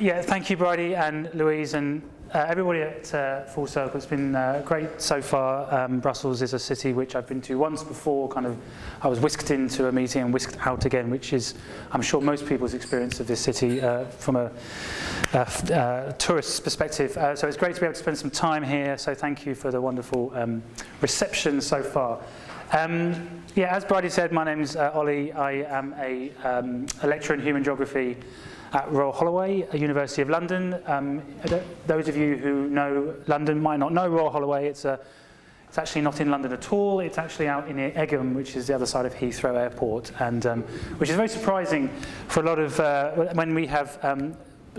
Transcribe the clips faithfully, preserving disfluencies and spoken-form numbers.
Yeah, thank you, Bridie and Louise, and uh, everybody at uh, Full Circle. It's been uh, great so far. Um, Brussels is a city which I've been to once before. Kind of, I was whisked into a meeting and whisked out again, which is, I'm sure, most people's experience of this city uh, from a uh, uh, tourist's perspective. Uh, so it's great to be able to spend some time here. So thank you for the wonderful um, reception so far. Um, yeah, as Bridie said, my name's uh, Ollie. I am a, um, a lecturer in human geography at Royal Holloway, University of London. Um, those of you who know London might not know Royal Holloway. It's, a, it's actually not in London at all. It's actually out in Egham, which is the other side of Heathrow Airport, and um, which is very surprising for a lot of, uh, when we have um,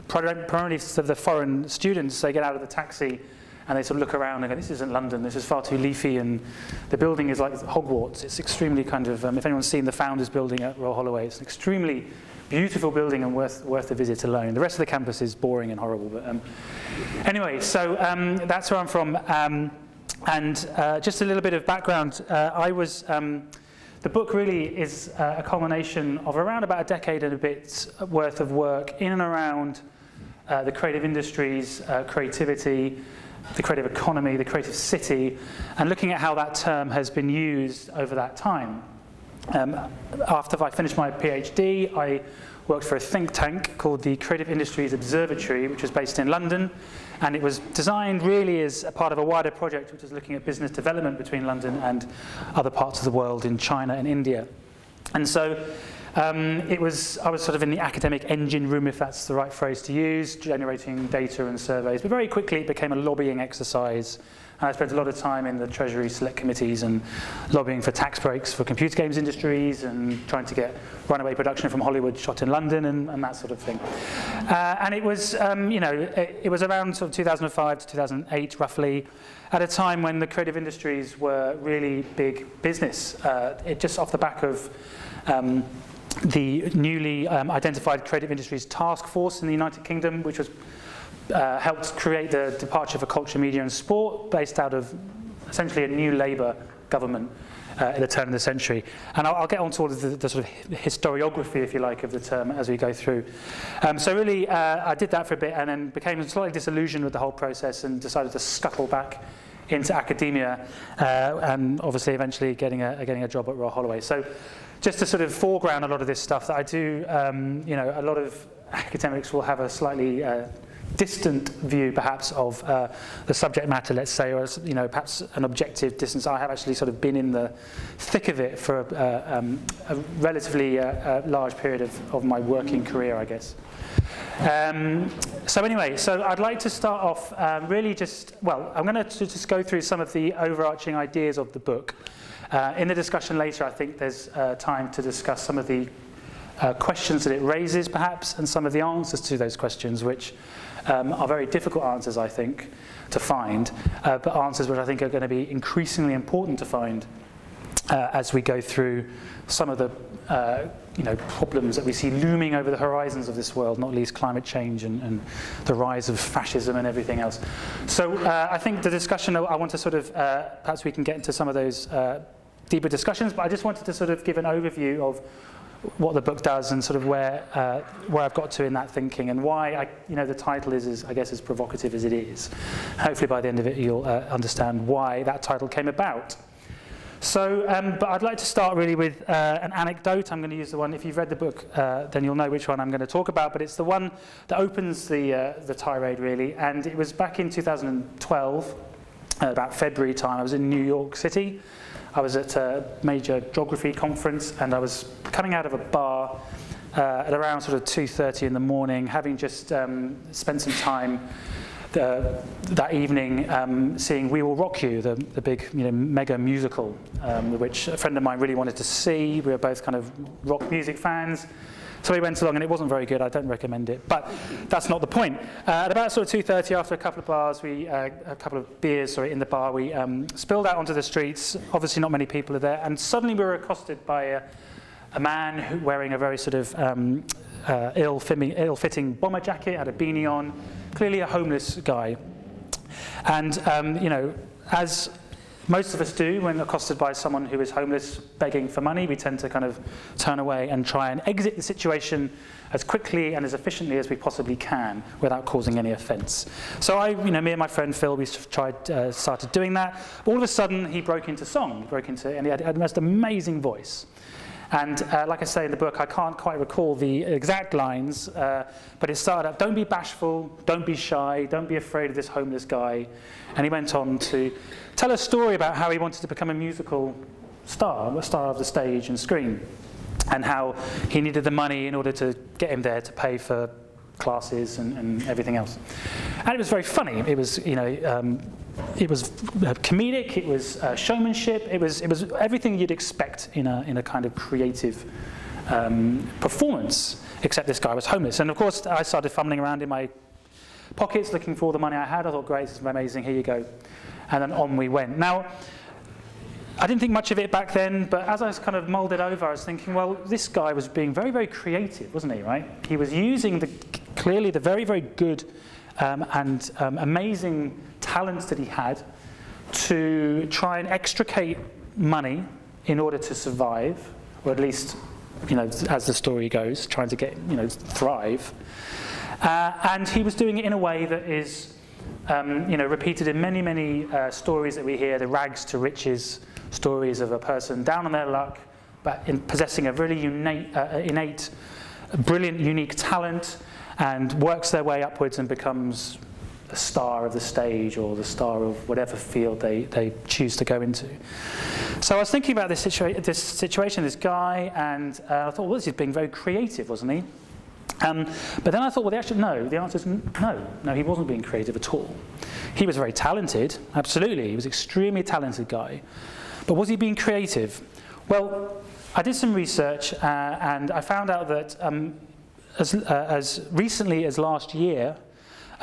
primarily the foreign students, they get out of the taxi and they sort of look around and go, this isn't London, this is far too leafy, and the building is like Hogwarts. It's extremely kind of, um, if anyone's seen the Founders Building at Royal Holloway, it's an extremely beautiful building and worth worth a visit alone. The rest of the campus is boring and horrible. But um, anyway, so um, that's where I'm from. Um, and uh, just a little bit of background. Uh, I was um, the book really is uh, a culmination of around about a decade and a bit's worth of work in and around uh, the creative industries, uh, creativity, the creative economy, the creative city, and looking at how that term has been used over that time. Um, after I finished my PhD, I worked for a think tank called the Creative Industries Observatory, which was based in London, and it was designed really as a part of a wider project which was looking at business development between London and other parts of the world in China and India. And so um, it was, I was sort of in the academic engine room, if that's the right phrase to use, generating data and surveys, but very quickly it became a lobbying exercise. I spent a lot of time in the Treasury select committees and lobbying for tax breaks for computer games industries and trying to get runaway production from Hollywood shot in London and, and that sort of thing. Uh, and it was, um, you know, it, it was around sort of two thousand five to two thousand eight roughly, at a time when the creative industries were really big business. Uh, it just off the back of um, the newly um, identified Creative Industries Task Force in the United Kingdom, which was Uh, helped create the Departure for Culture, Media and Sport, based out of essentially a new Labour government uh, at the turn of the century. And I'll, I'll get on to all of the, the sort of historiography, if you like, of the term as we go through. Um, so really, uh, I did that for a bit and then became slightly disillusioned with the whole process and decided to scuttle back into academia, uh, and obviously eventually getting a, getting a job at Royal Holloway. So just to sort of foreground a lot of this stuff that I do, um, you know, a lot of academics will have a slightly uh, distant view perhaps of uh, the subject matter, let's say, or you know, perhaps an objective distance. I have actually sort of been in the thick of it for a, uh, um, a relatively uh, a large period of, of my working career, I guess. Um, so anyway, so I'd like to start off um, really just, well, I'm going to just go through some of the overarching ideas of the book. Uh, in the discussion later, I think there's uh, time to discuss some of the uh, questions that it raises perhaps, and some of the answers to those questions, which Um, are very difficult answers, I think, to find, uh, but answers which I think are going to be increasingly important to find uh, as we go through some of the uh, you know, problems that we see looming over the horizons of this world, not least climate change and, and the rise of fascism and everything else. So uh, I think the discussion, I want to sort of, uh, perhaps we can get into some of those uh, deeper discussions, but I just wanted to sort of give an overview of what the book does and sort of where uh, where I've got to in that thinking and why I, you know, the title is, is I guess as provocative as it is. Hopefully by the end of it you'll uh, understand why that title came about. So, um, but I'd like to start really with uh, an anecdote. I'm going to use the one, if you've read the book, uh, then you'll know which one I'm going to talk about, but it's the one that opens the uh, the tirade really, and it was back in two thousand twelve, uh, about February time. I was in New York City. I was at a major geography conference and I was coming out of a bar uh, at around sort of two thirty in the morning, having just um, spent some time the, that evening um, seeing We Will Rock You, the, the big, you know, mega musical, um, which a friend of mine really wanted to see. We were both kind of rock music fans. So we went along and it wasn't very good. I don't recommend it, but that's not the point. Uh, at about sort of two thirty, after a couple of bars, we uh, a couple of beers, sorry, in the bar, we um, spilled out onto the streets. Obviously, not many people are there, and suddenly we were accosted by a, a man who, wearing a very sort of um, uh, ill-fitting, ill-fitting bomber jacket, had a beanie on, clearly a homeless guy, and um, you know, as most of us do when accosted by someone who is homeless begging for money. We tend to kind of turn away and try and exit the situation as quickly and as efficiently as we possibly can without causing any offence. So I, you know, me and my friend Phil, we tried, uh, started doing that. All of a sudden, he broke into song. He broke into, and he had the most amazing voice. And uh, like I say in the book, I can't quite recall the exact lines, uh, but it started up, don't be bashful, don't be shy, don't be afraid of this homeless guy. And he went on to tell a story about how he wanted to become a musical star, a star of the stage and screen, and how he needed the money in order to get him there to pay for classes and, and everything else. And it was very funny. It was, you know, um, it was comedic. It was uh, showmanship. It was, it was everything you'd expect in a in a kind of creative um, performance. Except this guy was homeless. And of course, I started fumbling around in my pockets looking for all the money I had. I thought, great, this is amazing. Here you go. And then on we went. Now, I didn't think much of it back then, but as I was kind of moulded over, I was thinking, well, this guy was being very, very creative, wasn't he? Right? He was using the clearly the very, very good um, and um, amazing talents that he had to try and extricate money in order to survive, or at least, you know, as the story goes, trying to get, you know, thrive. Uh, and he was doing it in a way that is, um, you know, repeated in many, many uh, stories that we hear, the rags to riches stories of a person down on their luck, but in possessing a really innate, uh, innate brilliant, unique talent, and works their way upwards and becomes a star of the stage or the star of whatever field they, they choose to go into. So I was thinking about this, situa this situation, this guy, and uh, I thought, well, this is being very creative, wasn't he? Um, but then I thought, well, the answer, no, the answer is no. No, he wasn't being creative at all. He was very talented, absolutely. He was an extremely talented guy. But was he being creative? Well, I did some research, uh, and I found out that um, As, uh, as recently as last year,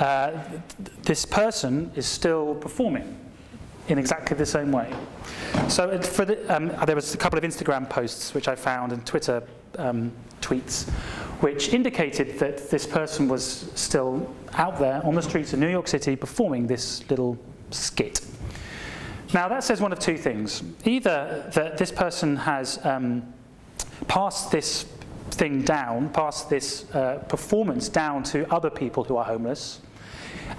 uh, th this person is still performing in exactly the same way. So it, for the, um, there was a couple of Instagram posts which I found and Twitter um, tweets which indicated that this person was still out there on the streets of New York City performing this little skit. Now that says one of two things. Either that this person has um, passed this thing down, pass this uh, performance down to other people who are homeless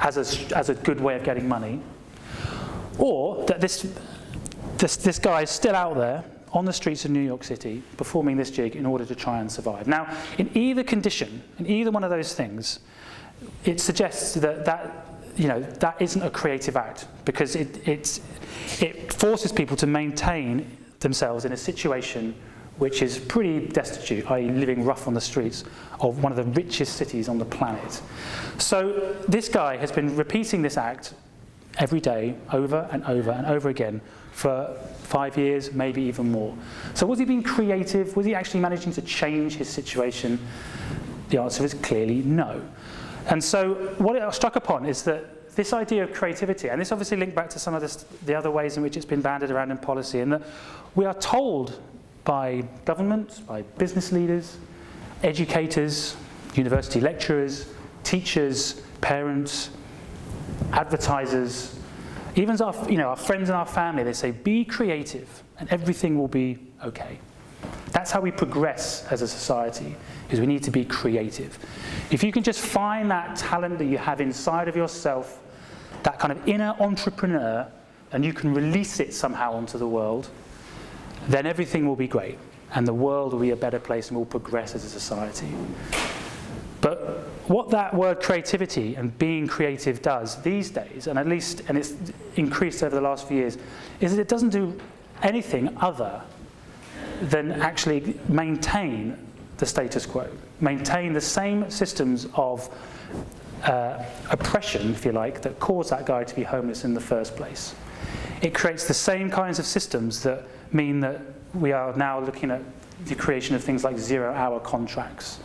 as a, as a good way of getting money, or that this, this, this guy is still out there on the streets of New York City performing this jig in order to try and survive. Now, in either condition, in either one of those things, it suggests that that, you know, that isn't a creative act, because it, it's, it forces people to maintain themselves in a situation which is pretty destitute, that is living rough on the streets of one of the richest cities on the planet. So this guy has been repeating this act every day, over and over and over again, for five years, maybe even more. So was he being creative? Was he actually managing to change his situation? The answer is clearly no. And so what it struck upon is that this idea of creativity, and this obviously linked back to some of this, the other ways in which it's been banded around in policy, and that we are told by government, by business leaders, educators, university lecturers, teachers, parents, advertisers, even our, you know, our friends and our family, they say, be creative and everything will be okay. That's how we progress as a society, is we need to be creative. If you can just find that talent that you have inside of yourself, that kind of inner entrepreneur, and you can release it somehow onto the world, then everything will be great, and the world will be a better place and will progress as a society. But what that word creativity and being creative does these days, and at least, and it's increased over the last few years, is that it doesn't do anything other than actually maintain the status quo, maintain the same systems of uh, oppression, if you like, that caused that guy to be homeless in the first place. It creates the same kinds of systems that mean that we are now looking at the creation of things like zero-hour contracts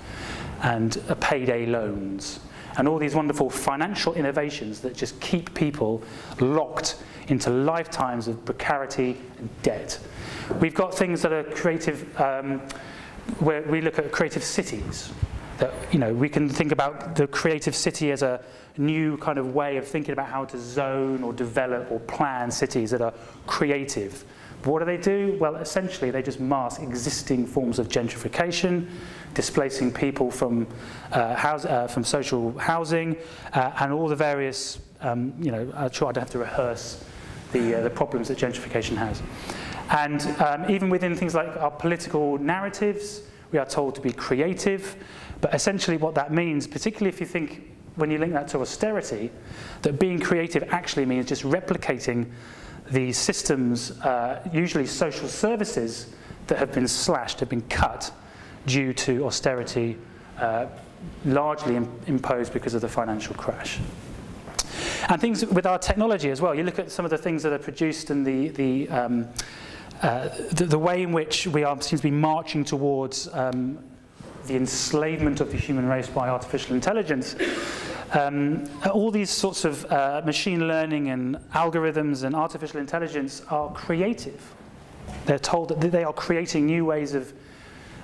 and payday loans and all these wonderful financial innovations that just keep people locked into lifetimes of precarity and debt. We've got things that are creative, um, where we look at creative cities, that, you know, we can think about the creative city as a new kind of way of thinking about how to zone or develop or plan cities that are creative. What do they do? Well, essentially, they just mask existing forms of gentrification, displacing people from uh, house, uh, from social housing, uh, and all the various. Um, you know, I'm sure I don't have to rehearse the uh, the problems that gentrification has, and um, even within things like our political narratives, we are told to be creative. But essentially, what that means, particularly if you think when you link that to austerity, that being creative actually means just replicating the systems, uh, usually social services, that have been slashed, have been cut due to austerity, uh, largely im- imposed because of the financial crash. And things with our technology as well. You look at some of the things that are produced and the, the, um, uh, the, the way in which we are, seem to be marching towards um, the enslavement of the human race by artificial intelligence. Um, all these sorts of uh, machine learning and algorithms and artificial intelligence are creative. They're told that they are creating new ways of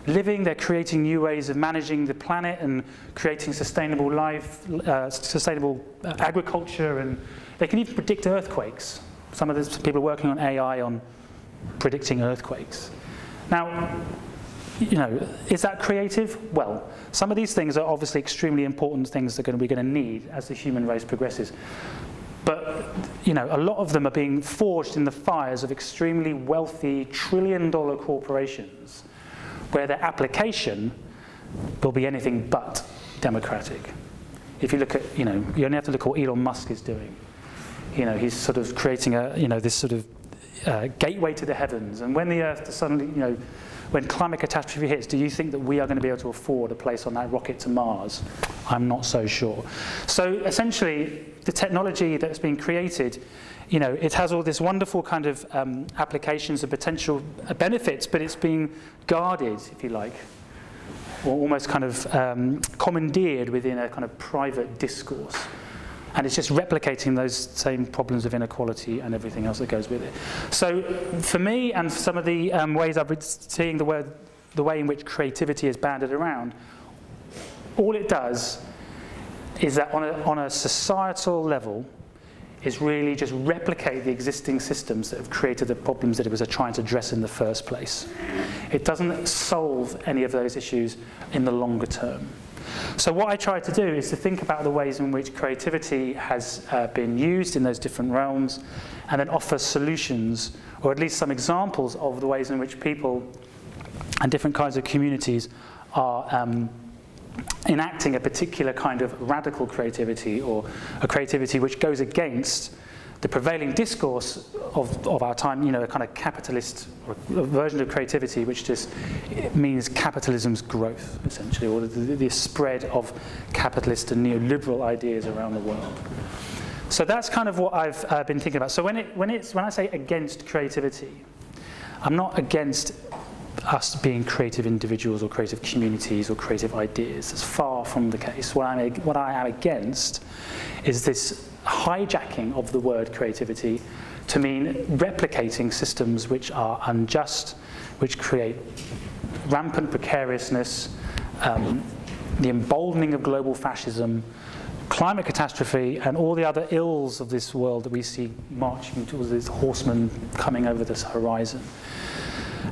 living, they're creating new ways of managing the planet and creating sustainable life, uh, sustainable agriculture, and they can even predict earthquakes. Some of the people are working on A I on predicting earthquakes. Now, you know, is that creative? Well, some of these things are obviously extremely important things that we're going to need as the human race progresses. But, you know, a lot of them are being forged in the fires of extremely wealthy trillion-dollar corporations where their application will be anything but democratic. If you look at, you know, you only have to look at what Elon Musk is doing. You know, he's sort of creating a, you know, this sort of uh, gateway to the heavens. And when the Earth suddenly, you know, when climate catastrophe hits, do you think that we are going to be able to afford a place on that rocket to Mars? I'm not so sure. So essentially, the technology that's been created, you know, it has all this wonderful kind of um, applications and potential benefits, but it's being guarded, if you like, or almost kind of um, commandeered within a kind of private discourse. And it's just replicating those same problems of inequality and everything else that goes with it. So for me, and for some of the um, ways I've been seeing the, word, the way in which creativity is banded around, all it does is that on a, on a societal level, is really just replicate the existing systems that have created the problems that it was trying to address in the first place. It doesn't solve any of those issues in the longer term. So what I try to do is to think about the ways in which creativity has uh, been used in those different realms, and then offer solutions, or at least some examples of the ways in which people and different kinds of communities are um, enacting a particular kind of radical creativity, or a creativity which goes against the prevailing discourse of, of our time, you know, a kind of capitalist version of creativity, which just means capitalism's growth, essentially, or the, the spread of capitalist and neoliberal ideas around the world. So that's kind of what I've uh, been thinking about. So when, it, when, it's, when I say against creativity, I'm not against us being creative individuals or creative communities or creative ideas. It's far from the case. What, I'm, what I am against is this hijacking of the word creativity to mean replicating systems which are unjust, which create rampant precariousness, um, the emboldening of global fascism, climate catastrophe, and all the other ills of this world that we see marching towards these horsemen coming over this horizon.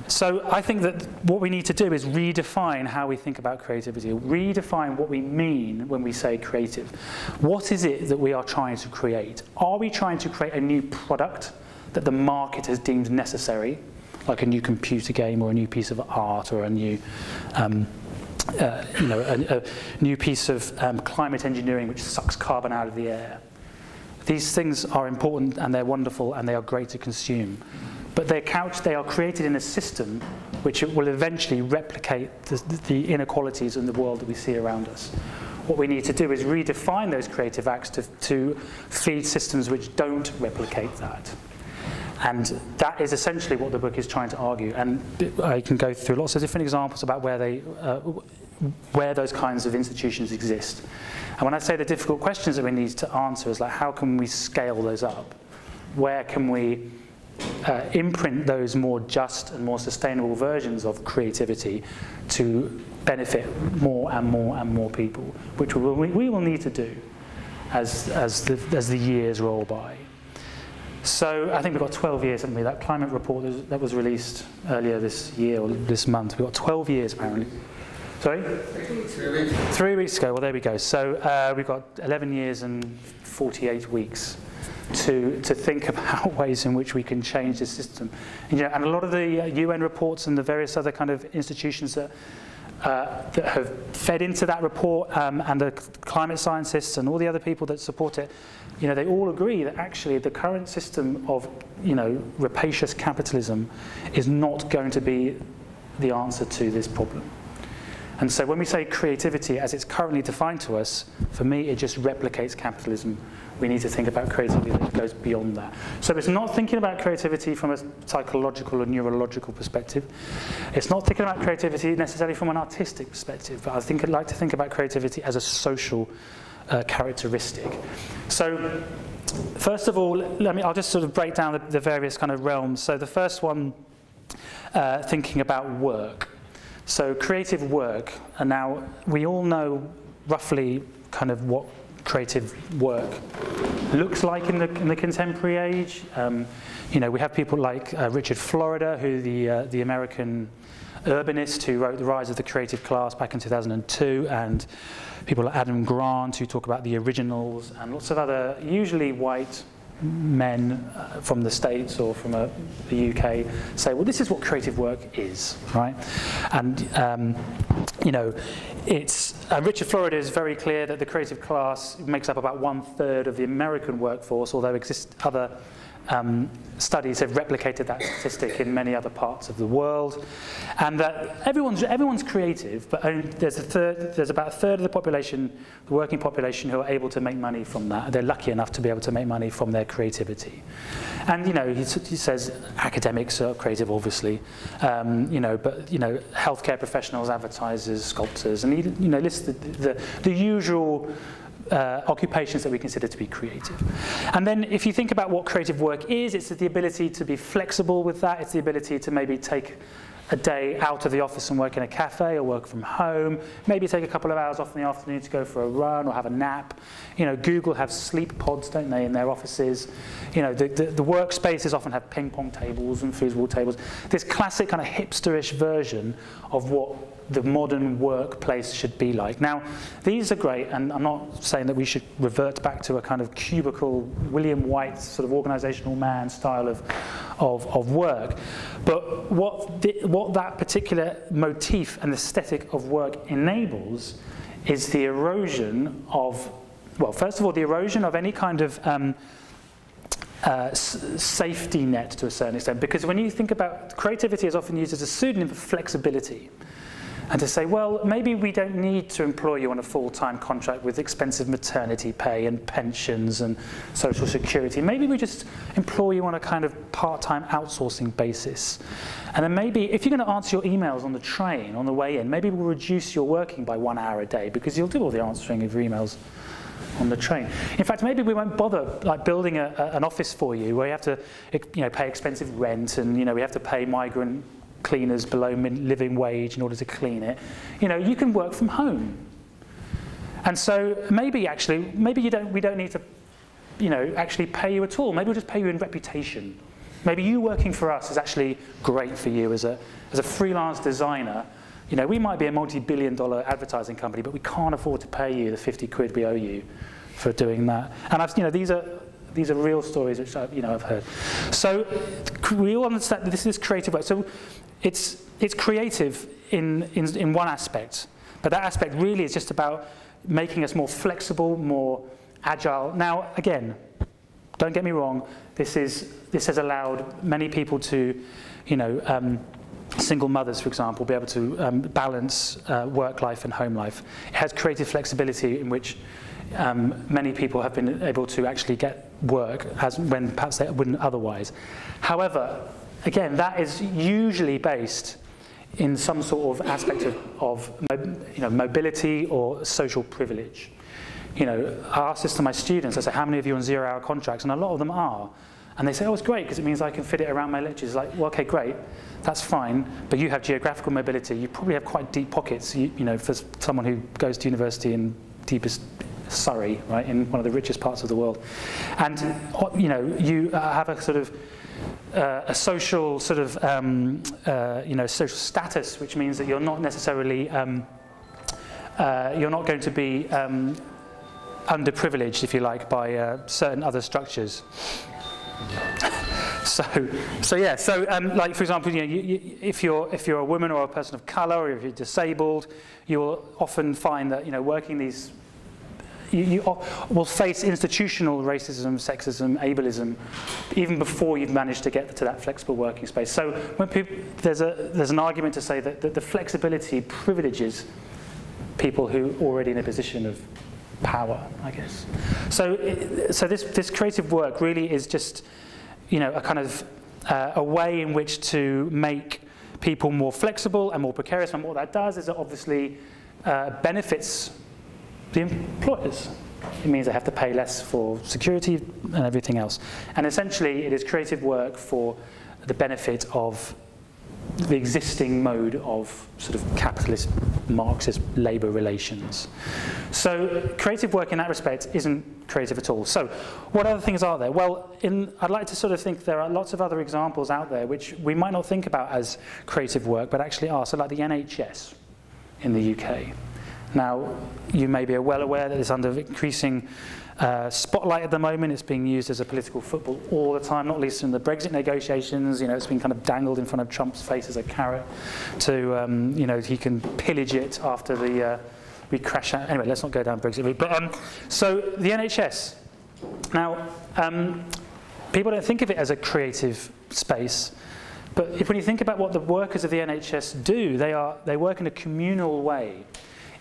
So I think that what we need to do is redefine how we think about creativity, redefine what we mean when we say creative. What is it that we are trying to create? Are we trying to create a new product that the market has deemed necessary, like a new computer game or a new piece of art or a new, um, uh, you know, a, a new piece of um, climate engineering which sucks carbon out of the air? These things are important and they're wonderful and they are great to consume. But they're couched, they are created in a system which will eventually replicate the, the inequalities in the world that we see around us. What we need to do is redefine those creative acts to, to feed systems which don't replicate that. And that is essentially what the book is trying to argue. And I can go through lots of different examples about where, they, uh, where those kinds of institutions exist. And when I say the difficult questions that we need to answer is like, how can we scale those up? Where can we Uh, imprint those more just and more sustainable versions of creativity to benefit more and more and more people, which we will, we will need to do as, as, the, as the years roll by. So I think we've got twelve years, haven't we? That climate report that was released earlier this year, or this month, we've got twelve years apparently. Sorry? Three weeks ago. Three weeks ago, well there we go. So uh, we've got eleven years and forty-eight weeks to, to think about ways in which we can change the system. And, you know, and a lot of the U N reports and the various other kind of institutions that, uh, that have fed into that report, um, and the climate scientists and all the other people that support it, you know, they all agree that actually the current system of, you know, rapacious capitalism is not going to be the answer to this problem. And so when we say creativity as it's currently defined to us, for me it just replicates capitalism. We need to think about creativity that goes beyond that. So it's not thinking about creativity from a psychological or neurological perspective. It's not thinking about creativity necessarily from an artistic perspective, but I think I'd like to think about creativity as a social Uh, characteristic. So first of all, let me, I'll just sort of break down the, the various kind of realms. So the first one, uh, thinking about work. So creative work, and now we all know roughly kind of what creative work looks like in the, in the contemporary age. Um, you know, we have people like uh, Richard Florida, who the, uh, the American urbanist who wrote The Rise of the Creative Class back in two thousand two, and people like Adam Grant who talk about the originals, and lots of other usually white men uh, from the States or from a, the U K say, well, this is what creative work is, right? And um, you know, it's uh, Richard Florida is very clear that the creative class makes up about one third of the American workforce, although exist other Um, studies have replicated that statistic in many other parts of the world, and that everyone's everyone's creative, but only, there's a third, there's about a third of the population, the working population, who are able to make money from that. They're lucky enough to be able to make money from their creativity, and you know he, he says academics are creative, obviously, um, you know, but you know healthcare professionals, advertisers, sculptors, and he you know lists the the, the usual. Uh, occupations that we consider to be creative. And then if you think about what creative work is, it's the ability to be flexible with that, it's the ability to maybe take a day out of the office and work in a cafe or work from home, maybe take a couple of hours off in the afternoon to go for a run or have a nap. You know, Google have sleep pods, don't they, in their offices. You know, the, the, the workspaces often have ping pong tables and foosball tables. This classic kind of hipsterish version of what the modern workplace should be like. Now, these are great, and I'm not saying that we should revert back to a kind of cubicle, William White sort of organisational man style of, of, of work. But what, the, what that particular motif and aesthetic of work enables is the erosion of, well, first of all, the erosion of any kind of um, Uh, safety net to a certain extent, because when you think about creativity is often used as a pseudonym for flexibility, and to say, well, maybe we don't need to employ you on a full-time contract with expensive maternity pay and pensions and social security, maybe we just employ you on a kind of part-time outsourcing basis, and then maybe if you're going to answer your emails on the train on the way in, maybe we'll reduce your working by one hour a day because you'll do all the answering of your emails on the train. In fact, maybe we won't bother like building a, a, an office for you where you have to, you know, pay expensive rent, and you know we have to pay migrant cleaners below min living wage in order to clean it. You know, you can work from home, and so maybe actually, maybe you don't. We don't need to, you know, actually pay you at all. Maybe we'll just pay you in reputation. Maybe you working for us is actually great for you as a as a freelance designer. You know, we might be a multi-billion dollar advertising company, but we can't afford to pay you the fifty quid we owe you for doing that. And I've, you know, these are these are real stories which I've, you know, I've heard. So we all understand that this is creative work. So it's it's creative in in in one aspect, but that aspect really is just about making us more flexible, more agile. Now, again, don't get me wrong. This is this has allowed many people to, you know. Um, Single mothers, for example, be able to um, balance uh, work life and home life. It has creative flexibility in which um, many people have been able to actually get work as when perhaps they wouldn't otherwise. However, again, that is usually based in some sort of aspect of, of you know, mobility or social privilege. You know, I asked this to my students. I said, "How many of you are on zero-hour contracts?" And a lot of them are. And they say, oh, it's great, because it means I can fit it around my lectures. It's like, well, okay, great, that's fine, but you have geographical mobility. You probably have quite deep pockets, you, you know, for someone who goes to university in deepest Surrey, right, in one of the richest parts of the world. And, you know, you uh, have a sort of, Uh, a social sort of, um, uh, you know, social status, which means that you're not necessarily, um, uh, you're not going to be um, underprivileged, if you like, by uh, certain other structures. so, so yeah, so um, like for example, you know, you, you, if you're if you're a woman or a person of colour, or if you're disabled, you'll often find that you know working these. You, you will face institutional racism, sexism, ableism, even before you've managed to get to that flexible working space. So when people, there's, a, there's an argument to say that, that the flexibility privileges people who are already in a position of power, I guess. So, it, so this, this creative work really is just you know, a kind of uh, a way in which to make people more flexible and more precarious. And what that does is it obviously uh, benefits the employers. It means they have to pay less for security and everything else. And essentially, it is creative work for the benefit of the existing mode of sort of capitalist Marxist labour relations. So creative work in that respect isn't creative at all. So what other things are there? Well, in, I'd like to sort of think there are lots of other examples out there which we might not think about as creative work, but actually are. So like the N H S in the U K. Now, you may be well aware that it's under increasing uh, spotlight at the moment. It's being used as a political football all the time, not least in the Brexit negotiations. You know, it's been kind of dangled in front of Trump's face as a carrot to, um, you know, he can pillage it after the uh, we crash out. Anyway, let's not go down Brexit. But um, so the N H S. Now, um, people don't think of it as a creative space. But if, when you think about what the workers of the N H S do, they are they work in a communal way,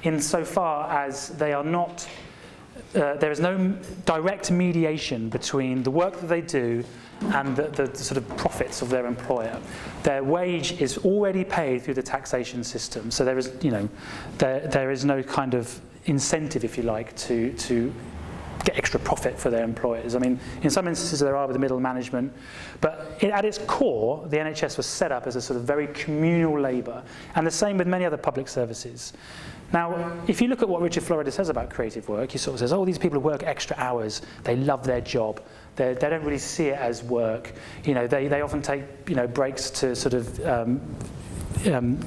insofar as they are not, uh, there is no direct mediation between the work that they do and the, the, the sort of profits of their employer. Their wage is already paid through the taxation system, so there is, you know, there there is no kind of incentive, if you like, to to get extra profit for their employers. I mean, in some instances there are with the middle management, but it, at its core, the N H S was set up as a sort of very communal labour, and the same with many other public services. Now, if you look at what Richard Florida says about creative work, he sort of says, oh, these people work extra hours, they love their job, They're, they don't really see it as work, you know, they, they often take, you know, breaks to sort of um, Um,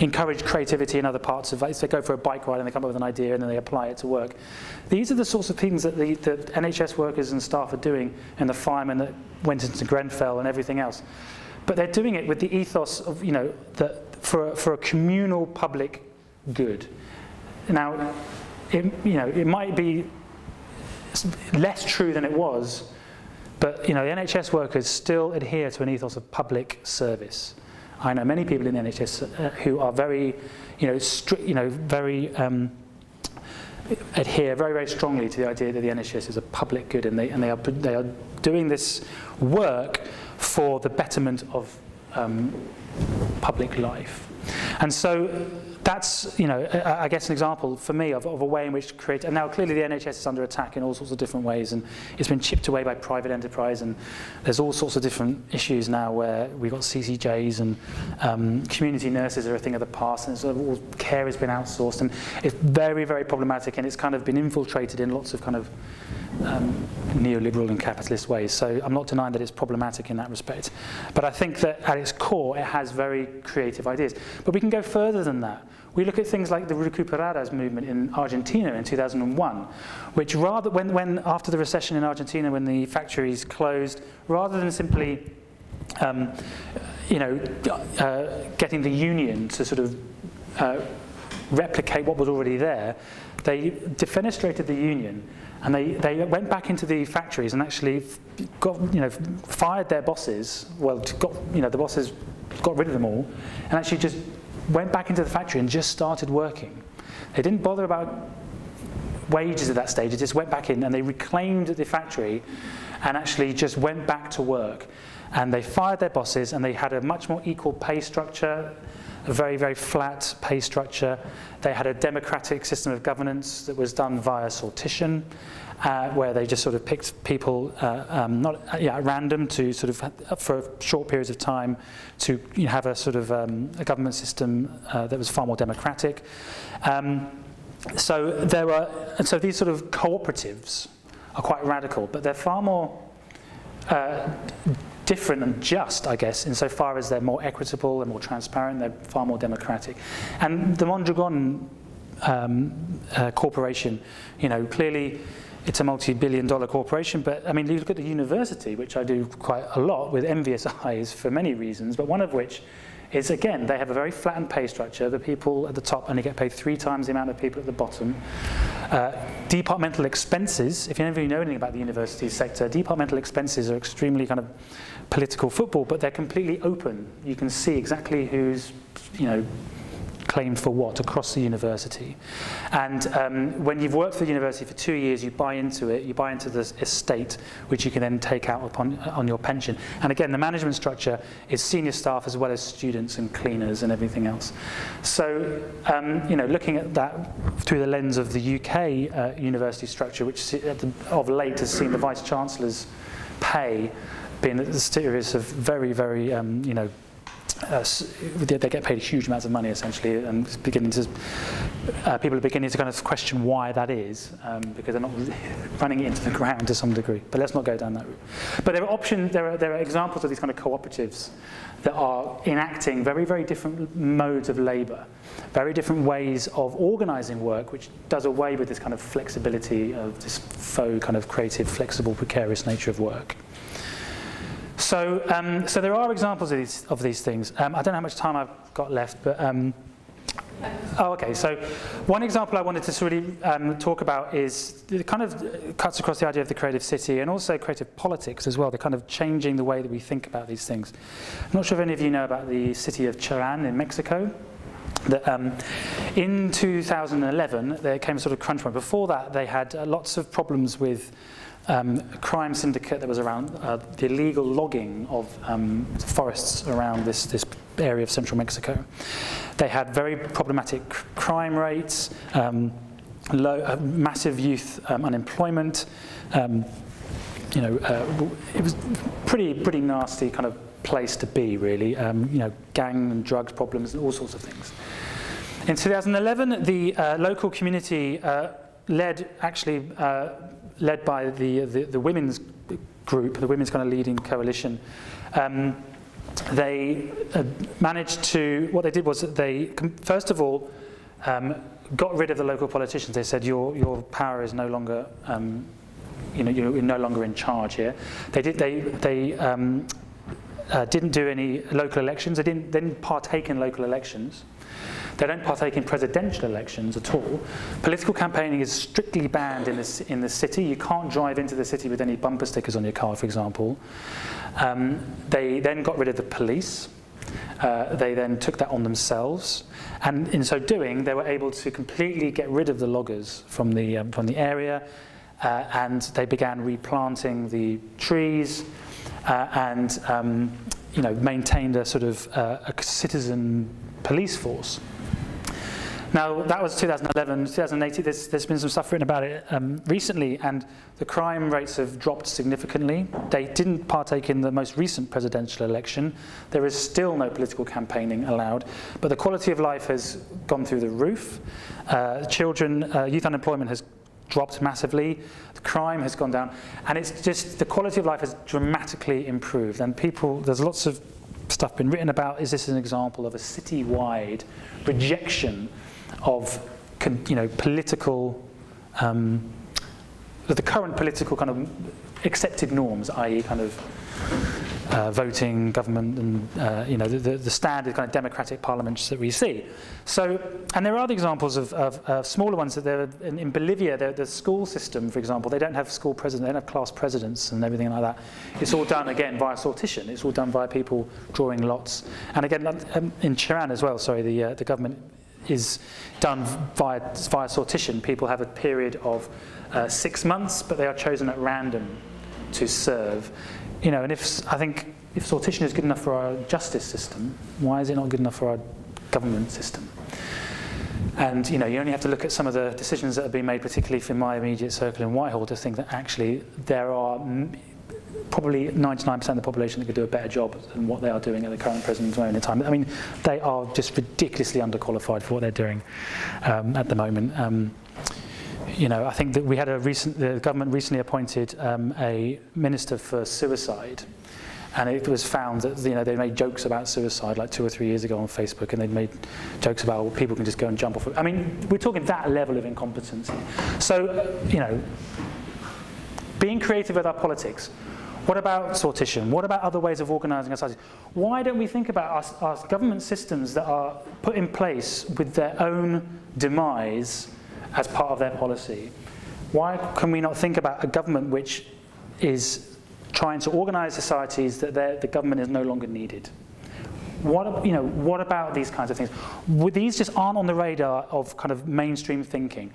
encourage creativity in other parts of it. So they go for a bike ride and they come up with an idea and then they apply it to work. These are the sorts of things that the, the N H S workers and staff are doing, and the firemen that went into Grenfell and everything else. But they're doing it with the ethos of, you know, the, for, a, for a communal public good. Now, it, you know, it might be less true than it was, but you know, the N H S workers still adhere to an ethos of public service. I know many people in the N H S who are very, you know, strict, you know, very um, adhere very, very strongly to the idea that the N H S is a public good, and they and they are they are doing this work for the betterment of um, public life, and so that's, you know, I guess an example for me of, of a way in which create. And now clearly the N H S is under attack in all sorts of different ways, and it's been chipped away by private enterprise, and there's all sorts of different issues now where we've got C C Js and um, community nurses are a thing of the past, and sort of all care has been outsourced, and it's very, very problematic, and it's kind of been infiltrated in lots of kind of um, neoliberal and capitalist ways. So I'm not denying that it's problematic in that respect, but I think that at its core it has very creative ideas. But we can go further than that. We look at things like the Recuperadas movement in Argentina in two thousand one, which rather, when, when after the recession in Argentina, when the factories closed, rather than simply, um, you know, uh, getting the union to sort of uh, replicate what was already there, they defenestrated the union, and they, they went back into the factories and actually got, you know, fired their bosses. Well, got, you know, the bosses got rid of them all, and actually just went back into the factory and just started working. They didn't bother about wages at that stage, they just went back in and they reclaimed the factory and actually just went back to work. And they fired their bosses, and they had a much more equal pay structure. a very, very flat pay structure. They had a democratic system of governance that was done via sortition, uh, where they just sort of picked people uh, um, not yeah, at random to sort of, for short periods of time, to you know, have a sort of um, a government system uh, that was far more democratic. Um, so there were, and so these sort of cooperatives are quite radical, but they're far more uh, different and just, I guess, insofar as they're more equitable and more transparent, they're far more democratic. And the Mondragon um, uh, corporation, you know, clearly it's a multi-billion dollar corporation, but I mean, you look at the university, which I do quite a lot with envious eyes for many reasons, but one of which is, again, they have a very flattened pay structure. The people at the top only get paid three times the amount of people at the bottom. Uh, departmental expenses, if you don't really know anything about the university sector, departmental expenses are extremely kind of political football, but they're completely open. You can see exactly who's, you know, claimed for what across the university. And um, when you've worked for the university for two years, you buy into it, you buy into this estate, which you can then take out upon on your pension. And again, the management structure is senior staff as well as students and cleaners and everything else. So, um, you know, looking at that through the lens of the U K uh, university structure, which at the, of late has seen the Vice-Chancellor's pay being at the series of very, very, um, you know, Uh, they get paid huge amounts of money, essentially, and it's beginning to, uh, people are beginning to kind of question why that is, um, because they're not running it into the ground to some degree. But let's not go down that route. But there are options. There are there are examples of these kind of cooperatives that are enacting very, very different modes of labour, very different ways of organising work, which does away with this kind of flexibility of this faux kind of creative, flexible, precarious nature of work. So, um, so there are examples of these, of these things. Um, I don't know how much time I've got left, but um, oh, okay. So, one example I wanted to really um, talk about is it kind of cuts across the idea of the creative city and also creative politics as well. They're kind of changing the way that we think about these things. I'm not sure if any of you know about the city of Cherán in Mexico. That, um, in two thousand eleven, there came a sort of crunch point. Before that, they had uh, lots of problems with. Um, a crime syndicate that was around uh, the illegal logging of um, forests around this, this area of central Mexico. They had very problematic crime rates, um, low, uh, massive youth um, unemployment. Um, you know, uh, it was pretty pretty nasty kind of place to be, really. Um, you know, gang and drugs problems and all sorts of things. In two thousand eleven, the uh, local community uh, led actually. Uh, led by the, the, the women's group, the women's kind of leading coalition, um, they uh, managed to, what they did was they, first of all, um, got rid of the local politicians. They said, your, your power is no longer, um, you know, you're no longer in charge here. They, did, they, they um, uh, didn't do any local elections. They didn't, they didn't partake in local elections. They don't partake in presidential elections at all. Political campaigning is strictly banned in the, in the city. You can't drive into the city with any bumper stickers on your car, for example. Um, they then got rid of the police. Uh, they then took that on themselves. And in so doing, they were able to completely get rid of the loggers from the, um, from the area. Uh, and they began replanting the trees uh, and um, you know, maintained a sort of uh, a citizen police force. Now, that was two thousand eleven. two thousand eighteen, there's, there's been some stuff written about it um, recently, and the crime rates have dropped significantly. They didn't partake in the most recent presidential election. There is still no political campaigning allowed, but the quality of life has gone through the roof. Uh, children, uh, youth unemployment has dropped massively. The crime has gone down, and it's just the quality of life has dramatically improved. And people, there's lots of stuff been written about. Is this an example of a city-wide rejection of, you know, political, um, the current political kind of accepted norms, that is, kind of uh, voting, government, and uh, you know, the, the standard kind of democratic parliaments that we see. So, and there are the examples of, of uh, smaller ones that there in, in Bolivia. The school system, for example, they don't have school presidents, they don't have class presidents, and everything like that. It's all done again via sortition. It's all done via people drawing lots. And again, um, in Cherán as well. Sorry, the uh, the government. Is done via, via sortition. People have a period of uh, six months, but they are chosen at random to serve. You know, and if I think if sortition is good enough for our justice system, why is it not good enough for our government system. And you know, you only have to look at some of the decisions that have been made, particularly for my immediate circle in Whitehall, to think that actually there are probably ninety-nine percent of the population that could do a better job than what they are doing at the current present moment in time. I mean, they are just ridiculously underqualified for what they're doing um, at the moment. Um, you know, I think that we had a recent, the government recently appointed um, a minister for suicide. And it was found that, you know, they made jokes about suicide like two or three years ago on Facebook, and they'd made jokes about, well, people can just go and jump off. I mean, we're talking that level of incompetence. So, you know, being creative with our politics. What about sortition? What about other ways of organising our society? Why don't we think about our, our government systems that are put in place with their own demise as part of their policy? Why can we not think about a government which is trying to organise societies that the government is no longer needed? What, you know, what about these kinds of things? These just aren't on the radar of kind of mainstream thinking.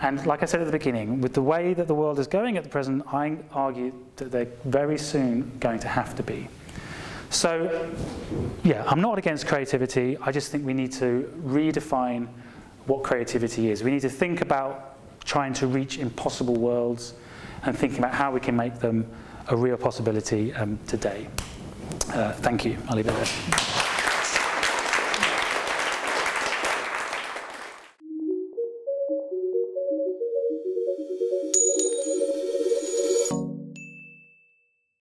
And like I said at the beginning, with the way that the world is going at the present, I argue that they're very soon going to have to be. So, yeah, I'm not against creativity. I just think we need to redefine what creativity is. We need to think about trying to reach impossible worlds and thinking about how we can make them a real possibility um, today. Uh, thank you. I'll leave it there.